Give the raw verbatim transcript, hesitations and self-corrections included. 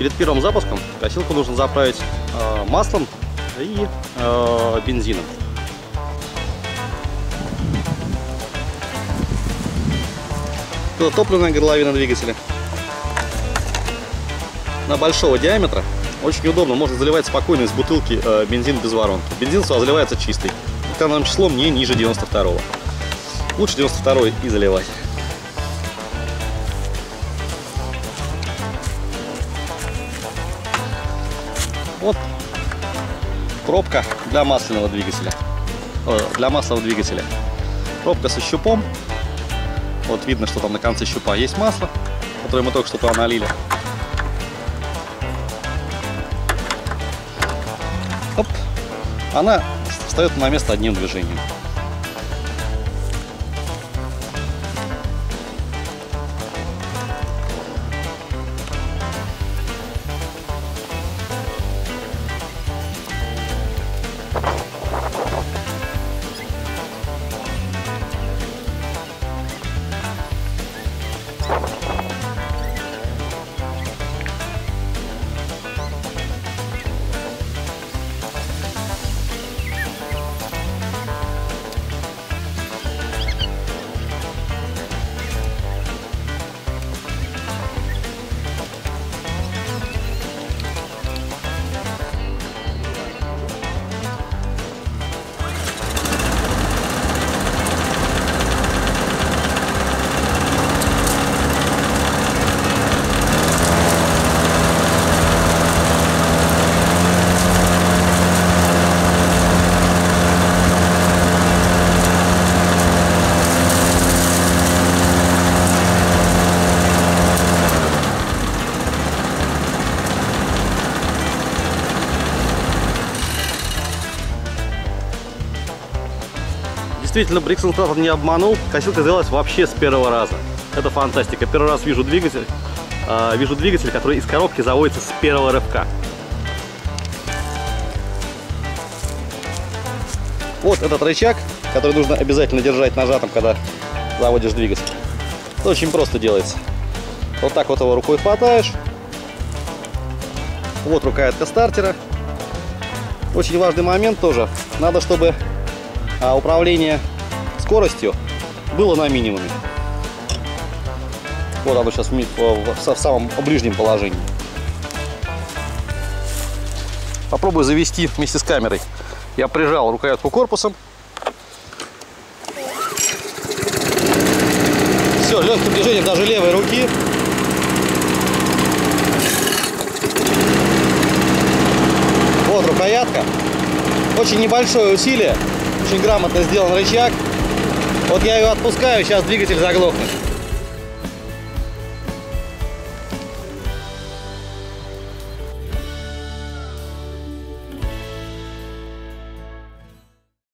Перед первым запуском косилку нужно заправить э, маслом и э, бензином. Это топливная горловина двигателя. Она большого диаметра, очень удобно, можно заливать спокойно из бутылки э, бензин без воронки. Бензин сразу заливается чистый, гектарным числом не ниже девяносто второго. Лучше девяносто второй и заливать. Вот пробка для масляного двигателя, для масляного двигателя. Пробка со щупом. Вот видно, что там на конце щупа есть масло, которое мы только что туда налили. Оп. Она встает на место одним движением. Действительно, Brixton Tractor не обманул, косилка сделалась вообще с первого раза. Это фантастика. Первый раз вижу двигатель, э, вижу двигатель, который из коробки заводится с первого рывка. Вот этот рычаг, который нужно обязательно держать нажатым, когда заводишь двигатель. Это очень просто делается. Вот так вот его рукой хватаешь. Вот рукоятка стартера. Очень важный момент тоже. Надо, чтобы А управление скоростью было на минимуме. Вот оно сейчас в, в, в самом ближнем положении. Попробую завести вместе с камерой. Я прижал рукоятку корпусом. Все, легким движением даже левой руки. Вот рукоятка. Очень небольшое усилие. Очень грамотно сделан рычаг. Вот я ее отпускаю, сейчас двигатель заглохнет.